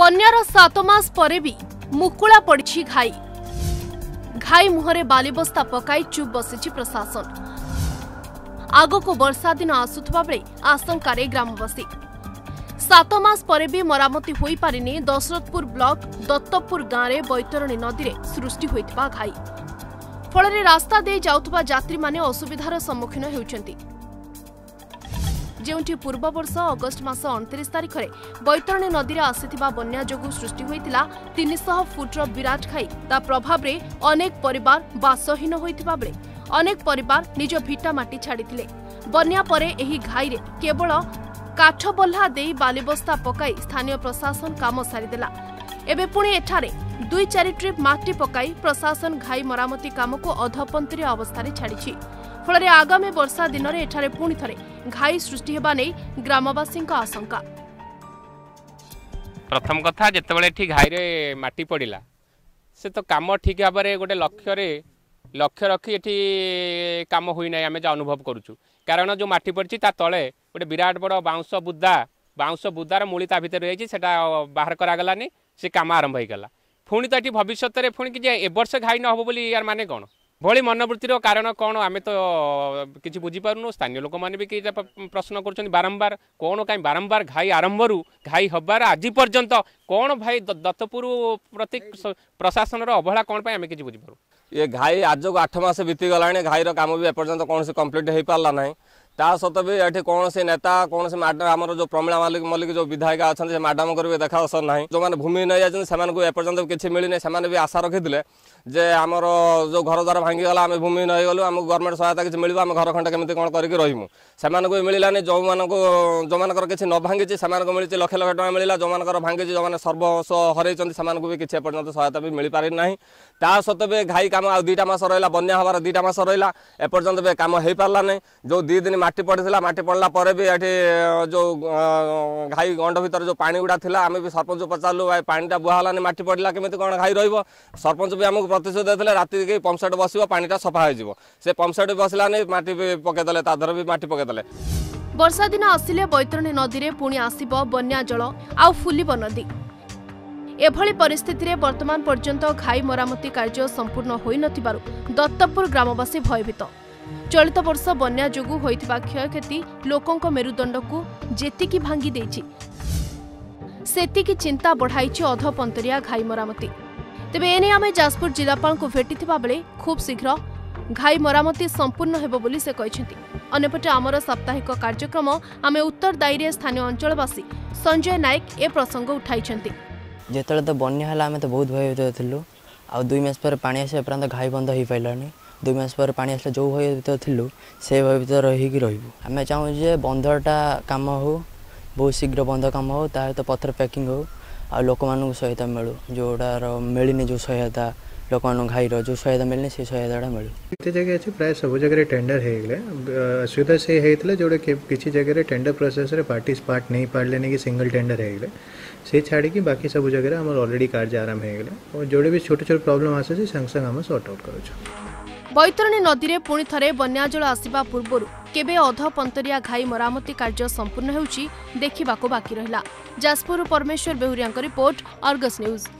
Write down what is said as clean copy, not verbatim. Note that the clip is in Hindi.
बन्यार 7 मास परे भी मुकुला पड़ी घाई घाई मुहरे बालीबस्ता पकाई चुप बसी प्रशासन। आग को बर्षा दिन आसुवा बेले आशंकार ग्रामवासी। 7 मास परे भी मरामती हो पारिनी दशरथपुर ब्लॉक दत्तपुर गांव बैतरणी नदी में सृष्टि होता घाई फल रास्ता दे जाउतबा यात्री माने असुविधार सम्मुखीन होउचंती। जेउठी पूर्व वर्ष अगस्ट मास 29 तारीख में बैतरणी नदी में आसीथिबा बन्या जोगु सृष्टि होइतिला 300 फुटर विराट घाई। ता प्रभाव रे अनेक परिवार बासहीन होइथिबा बेले अनेक परिवार निज भिटा माटी छाड़िथिले। बन्या परे एही घाई रे केवल काठ बल्हा देई बालीबस्ता पकाई स्थानीय प्रशासन काम सारीदेला। एबे पुणी एठारे 2-4 ट्रिप माटी पकाई प्रशासन घाई मरामती काम को अधपंतरी अवस्था छाड़ी फल आगामी वर्षा दिन में एठारे पुणी थरे घाई सृष्टि हेबा नै ग्रामवासी आशंका। प्रथम कथा जेतबेले घाई रे माटी पड़िला से तो काम ठीक भाव में गोटे लक्ष्य रखी एठी काम होई नै आमे जा अनुभव करूछु। कारण जो माटी पड़छि ता तळे गोटे विराट बड़ बाउंस बुद्धार मूली ता भितर रहिछि सेटा बाहर करागलानी से काम आरंभ हो गला। पुणी तो ये भविष्य में पुणी कि ए वर्ष घाई न हो बोली यार माने कौन भली मनोवृत्तिर कारण कौन आम तो किसी बुझीपारूनु। स्थानीय लोक मैंने भी कि प्रश्न कर बारंबार कौन कहीं बारंबार घाई आरंभ घाई हबार आज पर्यंत कौन भाई दत्तपुर प्रति प्रशासन अवहेला कौन आम कि बुझीपार। ये घाई आज को 8 मास बीतीगला घाईर काम भी एपर्यंत कौन से कम्प्लीट हो पारा ना। ता सत्वे भी ये कौन से नेता कौन से मैडम आमर जो प्रमिला मल्लिक जो विधायिका अच्छा मैडम को भी देखा असर ना। जो मैंने भूमि नहीं जाते से एपर्यंत किसी मिलना से भी आशा रखी जे आमर जो घर द्वारा भांगीगला आम भूमि नहीं गलु आम गवर्नमेंट सहायता किसी मिल आम घर खंडा केमी कौन करके रहीमु से मिलानी। जो किसी न भांगी से मिली लक्ष टाँग मिला जो भांगी जो सर्वस्व हर भी किसी एपर्यंत सहायता भी मिल पारी ना। ता सत्वे घाई काम आ 2 मास रहा बन्या हमारा 2 मास रहा एपर्यंत भी काम हो पारा ना। जो 2 दिन माटी पड़ता माटी पड़ला पर भी ये जो घाई गंड भर जो पानी गुड़ा था आम भी सरपंच पचारू भाई पानीटा बुहालानी माटी पड़ला केमी कौन घाई रहा। सरपंच भी आमको प्रतिशोध देते राति के पंपसेट बस पानीटा सफा हो से पंपसेट बसलानी माटी पकईदे ताधर भी माटी पकईदे। वर्षा दिन आसिले बैतरणी नदी में पुणी आसब बन्या जल आउ फुलिब नदी। एभली परिस्थिति रे वर्तमान पर्यंत घाई मरामती कार्य संपूर्ण होई नथिबारु दत्तपुर ग्रामवासी भयभीत। चलित वर्ष बन्या जोगु होइथिबा क्षयक्षति लोकंक मेरुदंडकु जेतिकी भांगी देछि सेतिकी चिंता बढ़ाइछि अधपंतरिया घाई मरामती। तेबे एने आमे जाजपुर जिलापालंकु भेटिथिबा बेले खूब शीघ्र घाई मरामती संपूर्ण हेबो बोली से कहिसेंति। अन्यपटे आमर साप्ताहिक कार्यक्रम आमे उत्तरदायी रे स्थानीय अंचलवासी संजय नायक ए प्रसंग उठाइछेंति। जितेबाला तो बन्या आम तो बहुत भयभीत थूँ। आ 2 मास पर पानी आस एपर्यंत घाई बंद हो पारानी। 2 मास पर पानी आस जो भयभीत थूँ से भयभीत रहीकि रहीबू। आम चाहूँ बंधटा काम हो बहुत शीघ्र बंध काम हो तो पथर पैकिंग हो आ लोक मानू सहायता मिलू जोटार मिलनी जो सहायता लोक मान घाईर जो सहायता मिलनी से सहायता मिलू। जिते जगह अच्छे प्राय सब जगह टेंडर होगा असुविधा से होता है जोड़ा किसी जगह टेंडर प्रोसेस रे पार्टिस पार्ट नहीं पारे कि सिंगल टेंडर होगा से छाड़ी कि बाकी सब जगह आम ऑलरेडी कार्य आरंभ होगा और जोड़े भी छोटे छोटे प्रॉब्लम आसे संग संग आम सर्ट आउट कर। बैतरणी नदी में पुणी थे बन्या जल आसवा पूर्व केबे अधपंतरिया घाई मरामती कार्य संपूर्ण होउछि देखिबाको बाकी रहिला। जाजपुर परमेश्वर बेहुरिया रिपोर्ट, अर्गस न्यूज।